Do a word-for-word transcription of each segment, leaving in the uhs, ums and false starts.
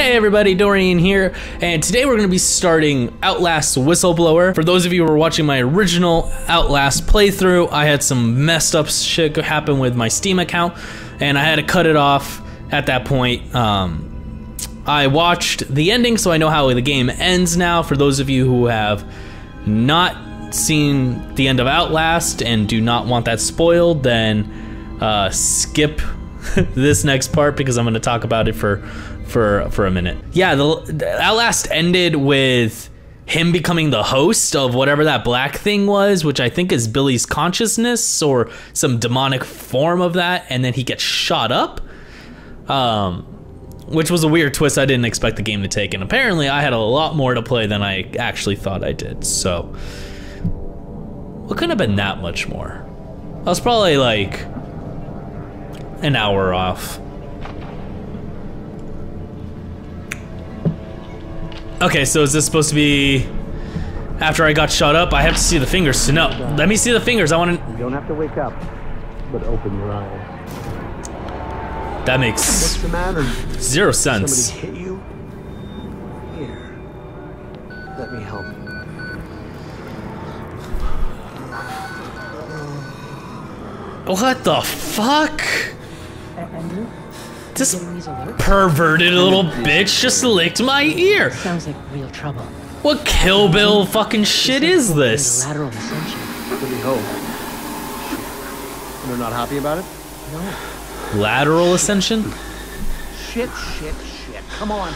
Hey everybody, Dorian here, and today we're going to be starting Outlast Whistleblower. For those of you who were watching my original Outlast playthrough, I had some messed up shit happen with my Steam account, and I had to cut it off at that point. Um, I watched the ending, so I know how the game ends now. For those of you who have not seen the end of Outlast and do not want that spoiled, then uh, skip this next part because I'm going to talk about it for for for a minute. Yeah, the, the Outlast ended with him becoming the host of whatever that black thing was, which I think is Billy's consciousness or some demonic form of that, and then he gets shot up, um, which was a weird twist I didn't expect the game to take, and apparently I had a lot more to play than I actually thought I did, so it couldn't have been that much more. I was probably like an hour off. Okay, so is this supposed to be after I got shot up? I have to see the fingers to know. Let me see the fingers. I want to. You don't have to wake up, but open your eyes. That makes What's the matter? Zero sense. Somebody hit you? Here, let me help you. What the fuck? This perverted little bitch just licked my ear. Sounds like real trouble. What Kill Bill fucking shit is this? Lateral ascension. They're not happy about it? No. Lateral ascension? Shit, shit, shit. Come on.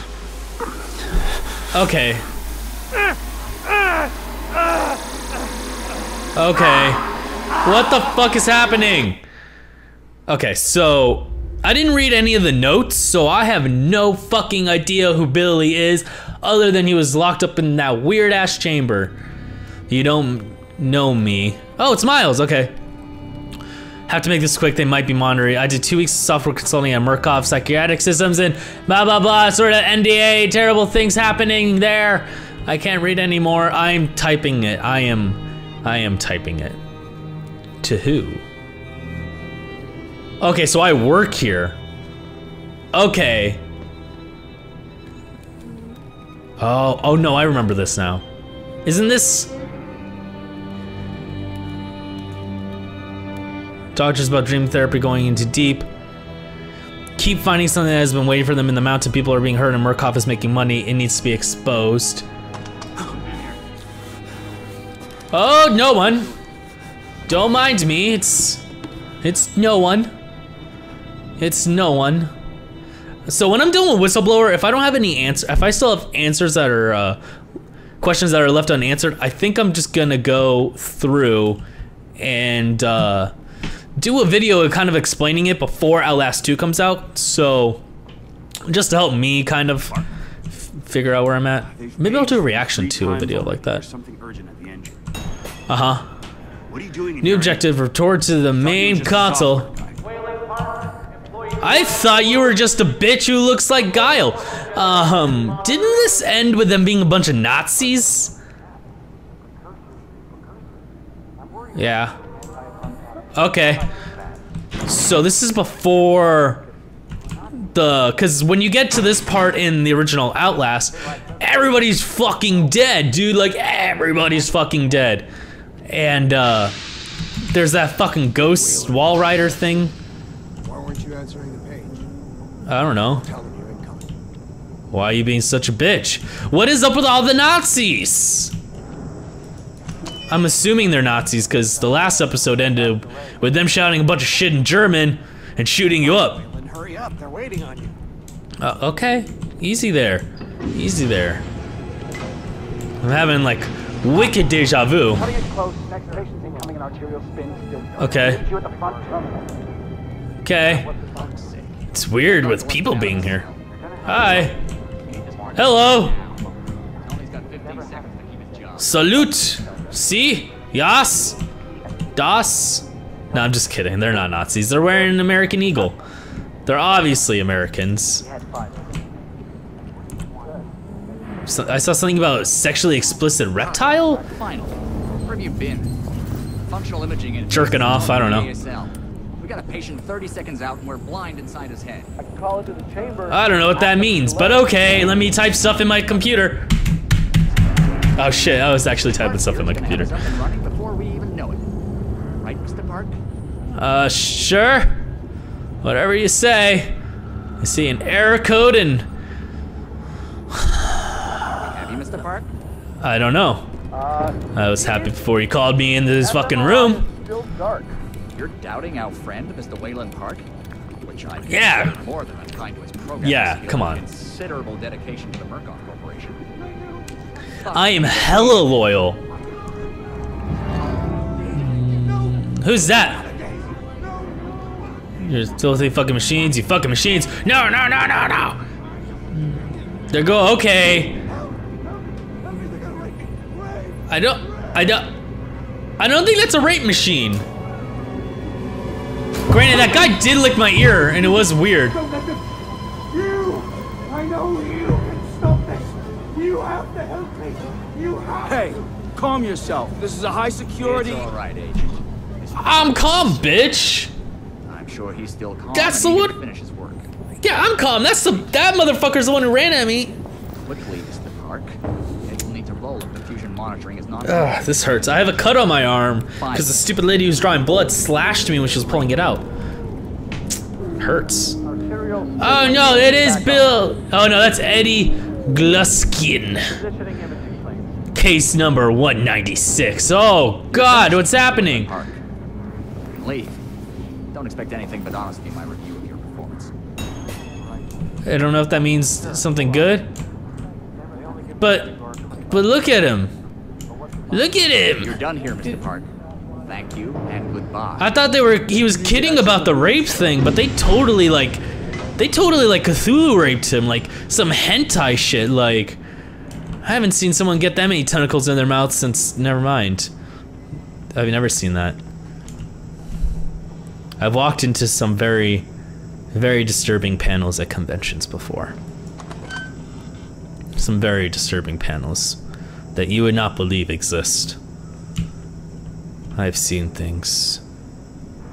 Okay. Okay. What the fuck is happening? Okay, so I didn't read any of the notes, so I have no fucking idea who Billy is, other than he was locked up in that weird ass chamber. You don't know me. Oh, it's Miles, okay. Have to make this quick, they might be monitoring. I did two weeks of software consulting at Murkoff Psychiatric Systems and blah blah blah, sort of N D A, terrible things happening there. I can't read anymore, I'm typing it. I am, I am typing it. To who? Okay, so I work here. Okay. Oh, oh no, I remember this now. Isn't this? Doctors about dream therapy going into deep. Keep finding something that has been waiting for them in the mountain. People are being hurt and Murkoff is making money. It needs to be exposed. Oh, no one. Don't mind me. It's, it's no one. It's no one. So when I'm doing with Whistleblower, if I don't have any answer, if I still have answers that are, uh, questions that are left unanswered, I think I'm just gonna go through and uh, do a video kind of explaining it before Outlast two comes out. So just to help me kind of f figure out where I'm at. Maybe I'll do a reaction to a video like that. Uh-huh. What are you doing? New objective, return to the main console. I thought you were just a bitch who looks like Guile. Um, didn't this end with them being a bunch of Nazis? Yeah. Okay. So this is before the, cause when you get to this part in the original Outlast, everybody's fucking dead, dude. Like everybody's fucking dead. And uh, there's that fucking ghost wall rider thing. Why weren't you answering the page? I don't know. Why are you being such a bitch? What is up with all the Nazis? I'm assuming they're Nazis because the last episode ended with them shouting a bunch of shit in German and shooting you up. Hurry up, they're waiting on you. Uh, okay, easy there, easy there. I'm having like wicked deja vu. Okay. Okay. It's weird with people being here. Hi. Hello. Salute. See? Yas. Das. No, I'm just kidding. They're not Nazis. They're wearing an American eagle. They're obviously Americans. So, I saw something about a sexually explicit reptile? Final. Where have you been? Functional imaging and jerking off, I don't know. We got a patient thirty seconds out and we're blind inside his head. I can call it to the chamber. I don't know what that means, but okay, let me type stuff in my computer. Oh shit, I was actually typing stuff in my computer. Right, Mister Park? Uh, sure. Whatever you say. I see an error code and... Have you, Mister Park? I don't know. I was happy before you called me into this fucking room. Still dark. You're doubting our friend, Mister Waylon Park? Which I yeah. more than unkind to his program. Yeah, come on. Considerable dedication to the Murkoff Corporation. I am hella loyal. Who's that? You're filthy fucking machines, you fucking machines. No, no, no, no, no. They're go okay. I don't, I don't, I don't think that's a rape machine. Granted, that guy did lick my ear, and it was weird. You, I know you can stop this. You have to help me. You have to. Hey, calm yourself. This is a high security. It's all right, Agent. I'm calm, bitch. I'm sure he's still calm. That's the one. Finish his work. Yeah, I'm calm. That's the that motherfucker's the one who ran at me. Quickly, Mister Park. Monitoring is not. Ugh, this hurts. I have a cut on my arm because the stupid lady who's drawing blood slashed me when she was pulling it out. It hurts. Oh no, it is Bill. Oh no, that's Eddie Gluskin. Case number one ninety-six. Oh God, what's happening? Leave. Don't expect anything but honesty in my review of your performance. I don't know if that means something good, but. But look at him. Look at him. You're done here, Mister Park. Thank you and goodbye. I thought they were he was kidding about the rape thing, but they totally like they totally like Cthulhu raped him, like some hentai shit, like I haven't seen someone get that many tentacles in their mouth since never mind. I've never seen that. I've walked into some very very disturbing panels at conventions before. Some very disturbing panels. That you would not believe exist. I've seen things.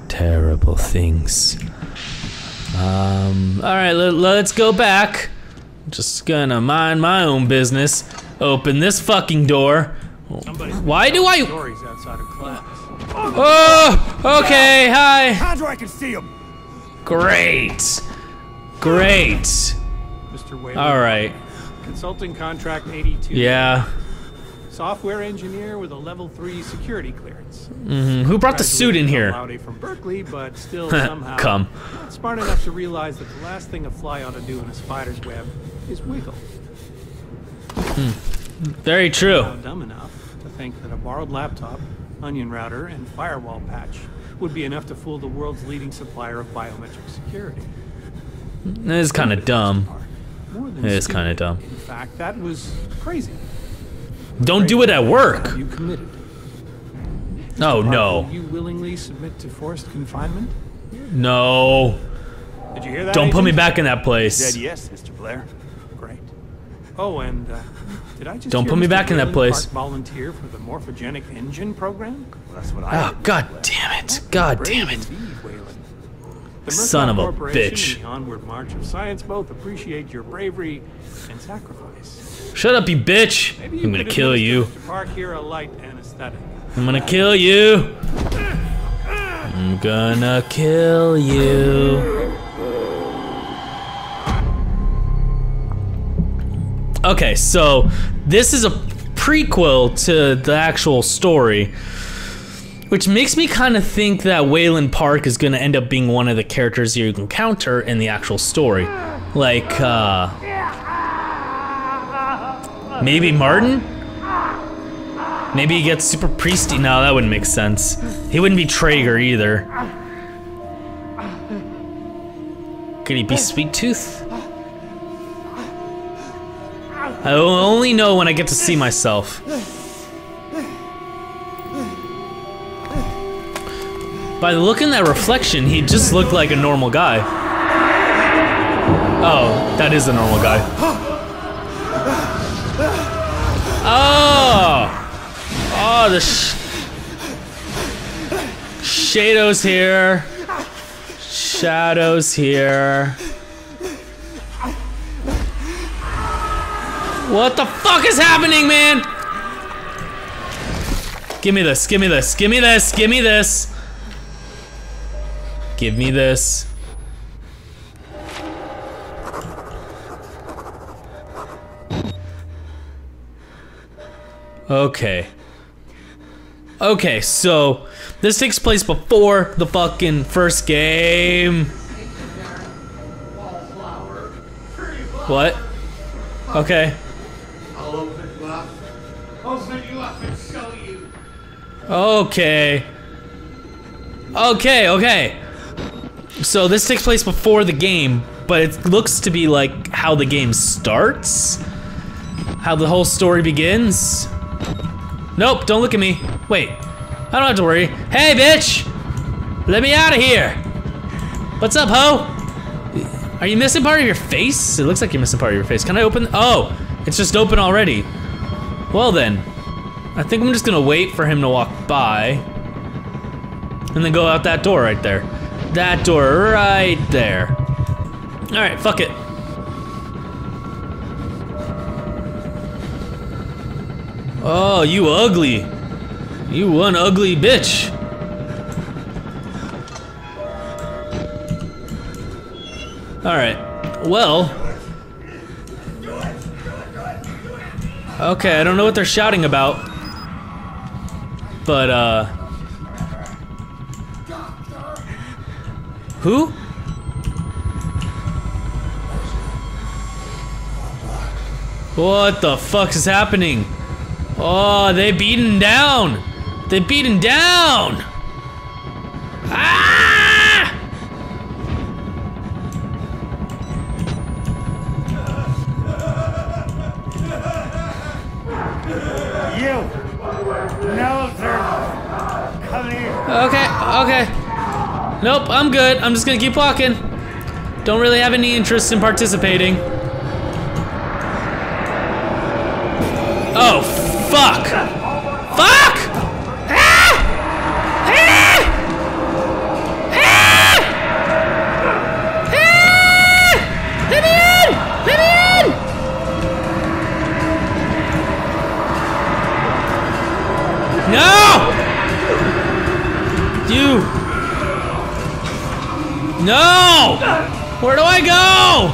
Terrible things. Um, alright, let's go back. Just gonna mind my own business. Open this fucking door. Somebody's Why do I- outside of class. Oh, okay, hi. How do I can see him? Great. Great. Mister Wade. Alright. Consulting contract eighty-two. Yeah. Software engineer with a level three security clearance. Mm-hmm. Who brought the suit in here? From Berkeley, but still somehow Come. Not smart enough to realize that the last thing a fly ought to do in a spider's web is wiggle. Mm. Very true. Dumb enough to think that a borrowed laptop, onion router, and firewall patch would be enough to fool the world's leading supplier of biometric security. That is kind of dumb. It's kind of dumb. In fact, that was crazy. Don't do it at work. You committed. Oh no. You willingly submit to forced confinement? No. Did you hear that? Don't put me back in that place. Said yes, Mister Blair. Great. Oh, and uh, did I just? Don't put me back in that place. Volunteer for the morphogenic engine program? That's what I. Oh God damn it! God damn it! Son of a bitch. The onward march of science both appreciate your bravery and sacrifice. Shut up, you bitch. I'm gonna kill you. I'm gonna kill you. I'm gonna kill you. Okay, so this is a prequel to the actual story. Which makes me kind of think that Waylon Park is gonna end up being one of the characters you encounter in the actual story. Like, uh... maybe Martin? Maybe he gets super priesty. No, that wouldn't make sense. He wouldn't be Traeger either. Could he be Sweet Tooth? I only know when I get to see myself. By the look in that reflection, he just looked like a normal guy. Oh, that is a normal guy. Oh! Oh, the sh Shadows here. shadows here. What the fuck is happening, man? Give me this, give me this, give me this, give me this. Give me this. Okay. Okay, so this takes place before the fucking first game. What? Okay. Okay. Okay, okay. So this takes place before the game, but it looks to be like how the game starts. How the whole story begins. Nope, don't look at me. Wait, I don't have to worry. Hey, bitch! Let me out of here! What's up, ho? Are you missing part of your face? It looks like you're missing part of your face. Can I open? Oh, it's just open already. Well then, I think I'm just gonna wait for him to walk by and then go out that door right there. That door right there. All right, fuck it. Oh, you ugly. You one ugly bitch. All right, well. Okay, I don't know what they're shouting about. But, uh. Who? What the fuck is happening? Oh, they beaten down. They beat him down! Ah! You! No, sir! Come here! Okay, okay. Nope, I'm good. I'm just gonna keep walking. Don't really have any interest in participating. Oh, fuck! Fuck! No! Where do I go?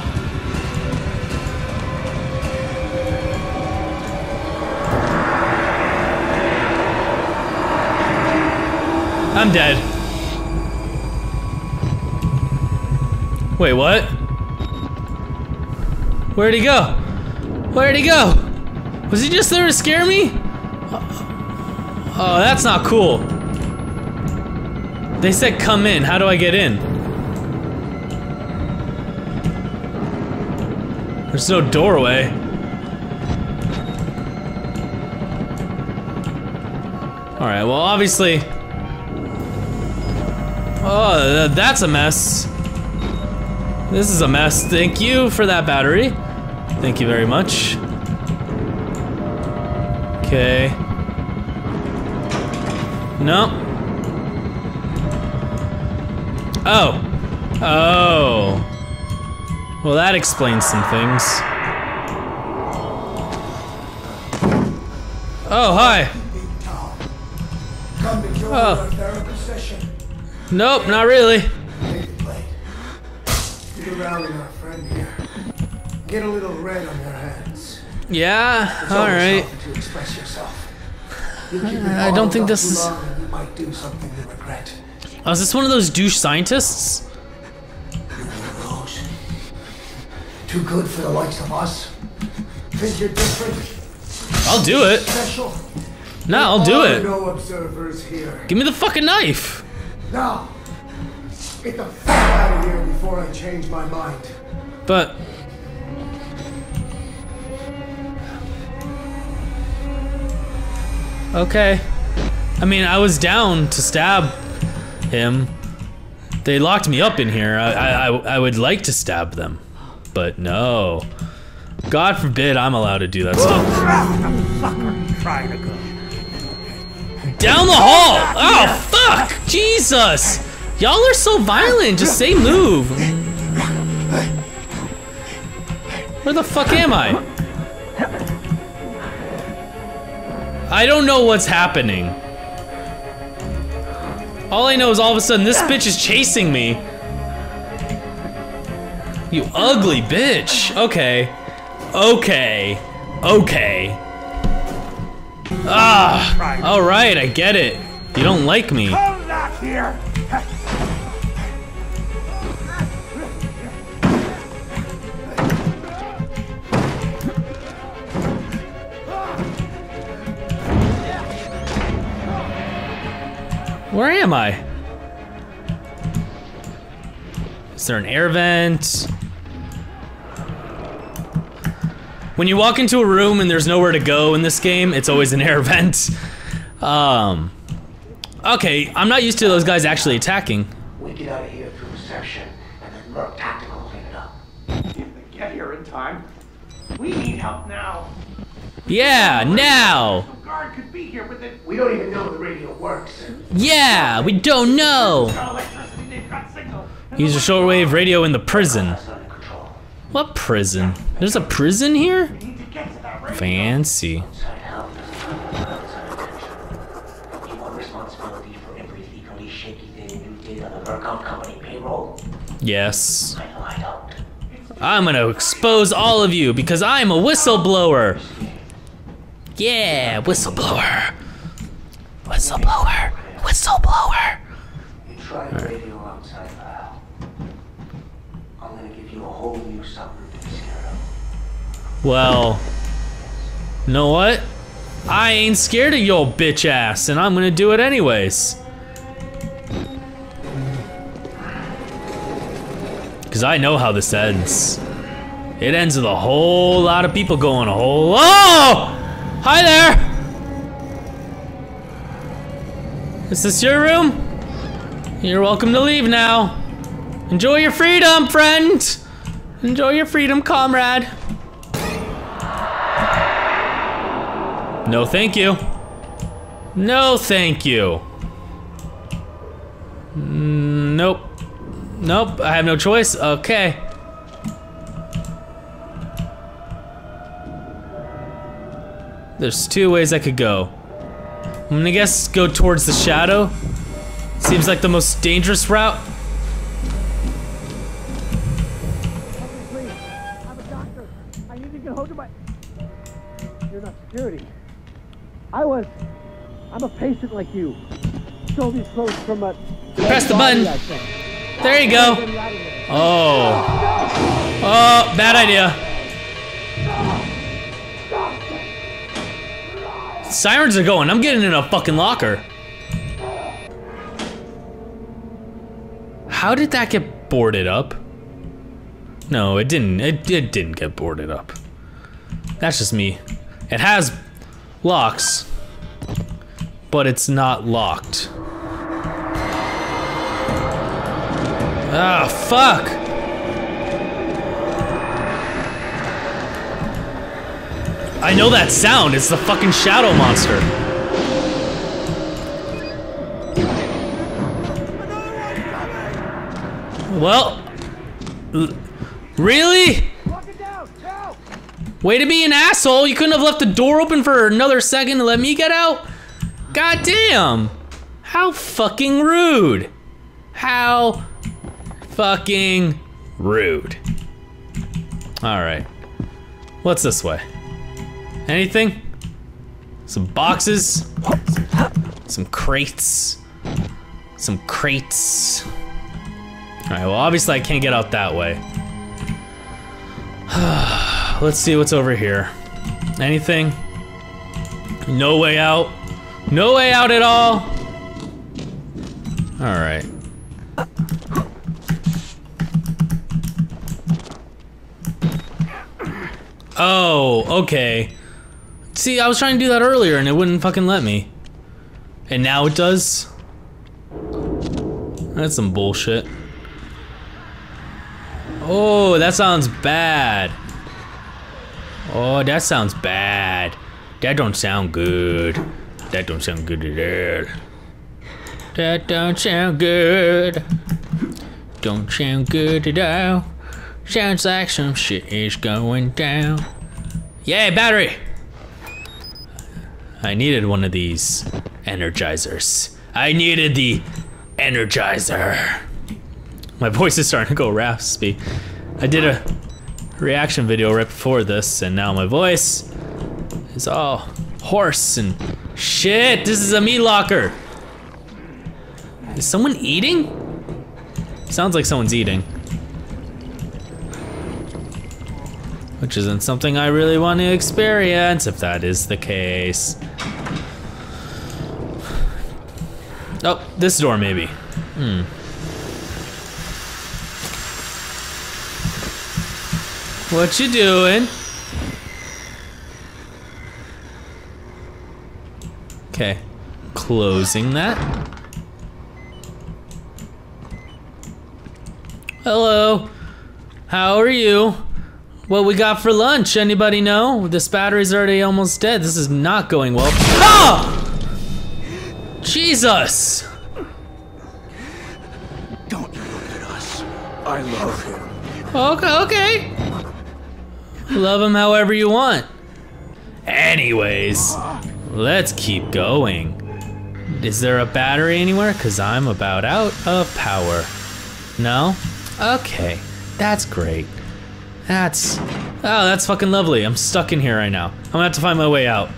I'm dead. Wait, what? Where'd he go? Where'd he go? Was he just there to scare me? Oh, that's not cool. They said come in. How do I get in? There's no doorway. Alright, well obviously... Oh, that's a mess. This is a mess. Thank you for that battery. Thank you very much. Okay. No. Oh. Oh. Well, that explains some things. Oh, hi. Oh. Nope, not really. Get a little red on your hands. Yeah, all right. I don't think this is... Oh, is this one of those douche scientists? Too good for the likes of us. Think you're different? I'll do it. Special. No, I'll do it. No observers here. Give me the fucking knife. Now, get the fuck out of here before I change my mind. But. Okay. I mean, I was down to stab him. They locked me up in here. I, I, I, I would like to stab them. But no, God forbid I'm allowed to do that stuff. Down the hall! Oh fuck! Jesus! Y'all are so violent, just say move. Where the fuck am I? I don't know what's happening. All I know is all of a sudden this bitch is chasing me. You ugly bitch. Okay. Okay. Okay. Ah, all right, I get it. You don't like me. Come back here. Where am I? Is there an air vent? When you walk into a room and there's nowhere to go in this game, it's always an air vent. Um, okay, I'm not used to those guys actually attacking. We get out of here through reception, and then Merc Tactical clean it up. If they get here in time, we need help now. Yeah, now. Some guard could be here, but then we don't even know the radio works. Yeah, we don't know. Use your shortwave radio in the prison. What prison? There's a prison here? Fancy. Yes. I'm gonna expose all of you because I'm a whistleblower. Yeah, whistleblower. Whistleblower. Whistleblower. Well, you know what? I ain't scared of your bitch ass, and I'm gonna do it anyways. Cause I know how this ends. It ends with a whole lot of people going a whole. Oh! Hi there! Is this your room? You're welcome to leave now. Enjoy your freedom, friend! Enjoy your freedom, comrade. No, thank you. No, thank you. Nope. Nope, I have no choice. Okay. There's two ways I could go. I'm gonna guess go towards the shadow. Seems like the most dangerous route. Please, I'm a doctor. I need to get hold of my... You're not security. I was, I'm a patient like you. Stole these clothes from a... Press the button. There you go. Oh. Oh, bad idea. Sirens are going. I'm getting in a fucking locker. How did that get boarded up? No, it didn't. It, it didn't get boarded up. That's just me. It has... locks, but it's not locked. Ah, fuck! I know that sound, it's the fucking shadow monster. Well, really? Way to be an asshole, you couldn't have left the door open for another second to let me get out? God damn! How fucking rude. How fucking rude. Alright. What's this way? Anything? Some boxes? Some crates? Some crates? Alright, well obviously I can't get out that way. Let's see what's over here. Anything? No way out. No way out at all. All right. Oh, okay. See, I was trying to do that earlier and it wouldn't fucking let me. And now it does? That's some bullshit. Oh, that sounds bad. Oh, that sounds bad. That don't sound good. That don't sound good at all. That don't sound good. Don't sound good at all. Sounds like some shit is going down. Yay, battery! I needed one of these energizers. I needed the energizer. My voice is starting to go raspy. I did a reaction video right before this, and now my voice is all hoarse and shit. This is a meat locker. Is someone eating? Sounds like someone's eating. Which isn't something I really want to experience, if that is the case. Oh, this door maybe. Hmm. What you doing? Okay, closing that. Hello, how are you? What we got for lunch, anybody know? This battery's already almost dead. This is not going well. Oh! Jesus! Don't look at us. I love him. Okay, okay. Love him however you want. Anyways, let's keep going. Is there a battery anywhere? Cause I'm about out of power. No? Okay, that's great. That's, oh, that's fucking lovely. I'm stuck in here right now. I'm gonna have to find my way out.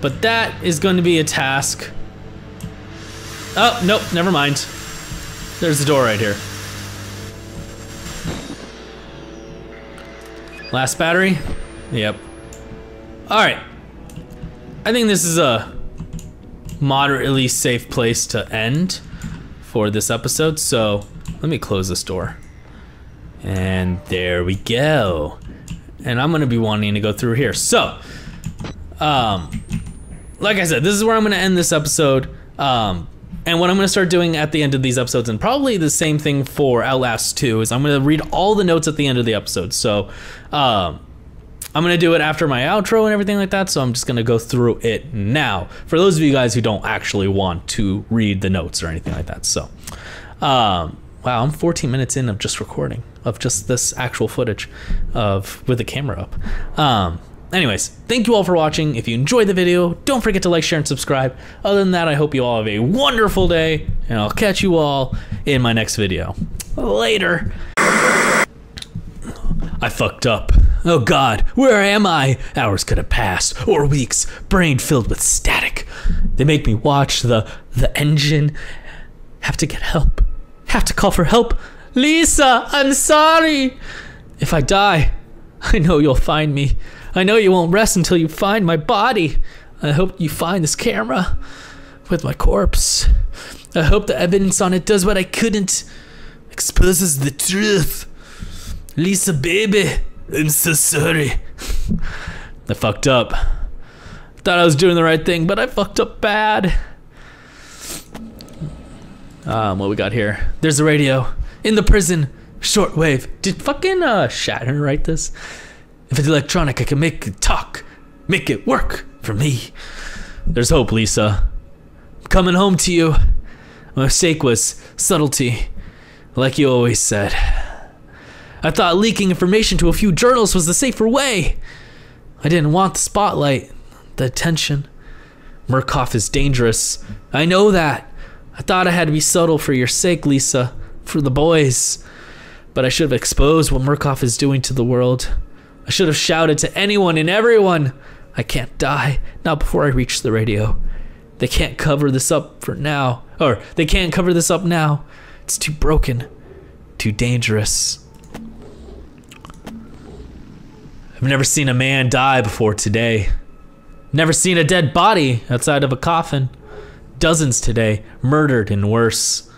But that is going to be a task. Oh, nope, never mind. There's the door right here. Last battery? Yep. All right. I think this is a moderately safe place to end for this episode, so let me close this door. And there we go. And I'm gonna be wanting to go through here. So, um, like I said, this is where I'm gonna end this episode. Um, and what I'm gonna start doing at the end of these episodes, and probably the same thing for Outlast two, is I'm gonna read all the notes at the end of the episode. So, um, I'm gonna do it after my outro and everything like that, so I'm just gonna go through it now. For those of you guys who don't actually want to read the notes or anything like that, so. Um, wow, I'm fourteen minutes in of just recording, of just this actual footage of with the camera up. Um, anyways, thank you all for watching. If you enjoyed the video, don't forget to like, share, and subscribe. Other than that, I hope you all have a wonderful day, and I'll catch you all in my next video. Later. I fucked up. Oh God, where am I? Hours could have passed, or weeks, brain filled with static. They make me watch the, the engine. Have to get help. Have to call for help. Lisa, I'm sorry. If I die, I know you'll find me. I know you won't rest until you find my body. I hope you find this camera with my corpse. I hope the evidence on it does what I couldn't. Exposes the truth. Lisa, baby, I'm so sorry. I fucked up. Thought I was doing the right thing, but I fucked up bad. Um, what we got here? There's a radio. In the prison, shortwave. Did fucking uh, Shatner write this? If it's electronic, I can make it talk. Make it work for me. There's hope, Lisa. I'm coming home to you. My mistake was subtlety, like you always said. I thought leaking information to a few journals was the safer way. I didn't want the spotlight, the attention. Murkoff is dangerous. I know that. I thought I had to be subtle for your sake, Lisa. For the boys. But I should have exposed what Murkoff is doing to the world. I should have shouted to anyone and everyone. I can't die, not before I reach the radio. They can't cover this up for now. Or they can't cover this up now. It's too broken, too dangerous. I've never seen a man die before today. Never seen a dead body outside of a coffin. Dozens today, murdered and worse.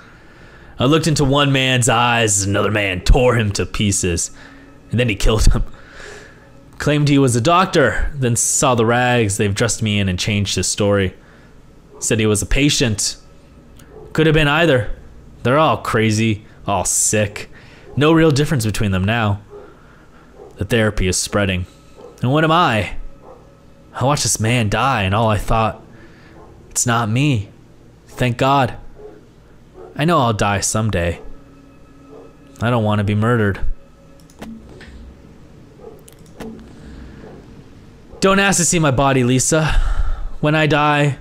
I looked into one man's eyes, another man tore him to pieces, and then he killed him. Claimed he was a doctor, then saw the rags they've dressed me in and changed his story. Said he was a patient. Could have been either. They're all crazy, all sick. No real difference between them now. The therapy is spreading. And what am I? I watched this man die, and all I thought, it's not me. Thank God. I know I'll die someday. I don't want to be murdered. Don't ask to see my body, Lisa. When I die,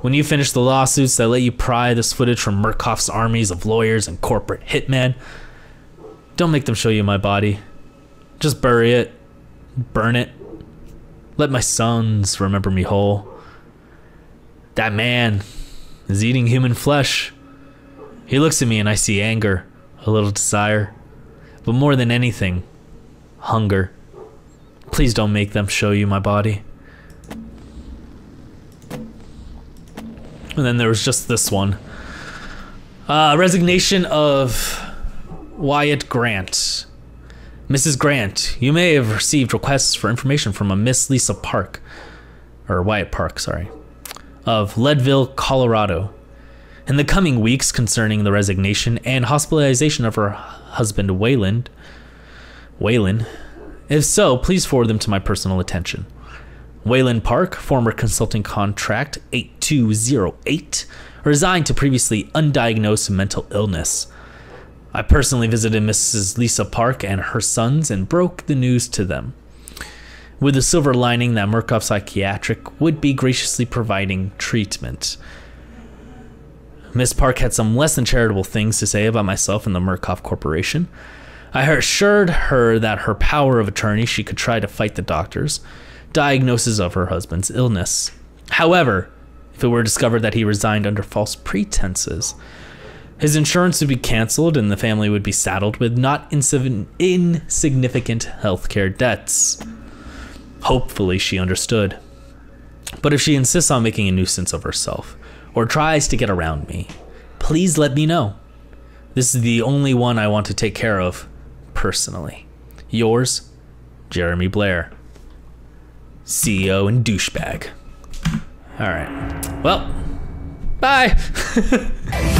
when you finish the lawsuits that let you pry this footage from Murkoff's armies of lawyers and corporate hitmen, don't make them show you my body. Just bury it, burn it. Let my sons remember me whole. That man is eating human flesh. He looks at me and I see anger, a little desire, but more than anything, hunger. Please don't make them show you my body. And then there was just this one. Uh, resignation of Wyatt Grant. Missus Grant, you may have received requests for information from a Miss Lisa Park, or Wyatt Park, sorry, of Leadville, Colorado, in the coming weeks concerning the resignation and hospitalization of her husband, Waylon. Waylon. If so, please forward them to my personal attention. Waylon Park, former consulting contract eight two zero eight, resigned to previously undiagnosed mental illness. I personally visited Missus Lisa Park and her sons and broke the news to them, with the silver lining that Murkoff Psychiatric would be graciously providing treatment. Miss Park had some less than charitable things to say about myself and the Murkoff Corporation. I assured her that her power of attorney she could try to fight the doctor's diagnosis of her husband's illness. However, if it were discovered that he resigned under false pretenses, his insurance would be canceled and the family would be saddled with not insi- insignificant healthcare debts. Hopefully she understood. But if she insists on making a nuisance of herself or tries to get around me, please let me know. This is the only one I want to take care of personally. Yours, Jeremy Blair, C E O and douchebag. All right. Well, bye.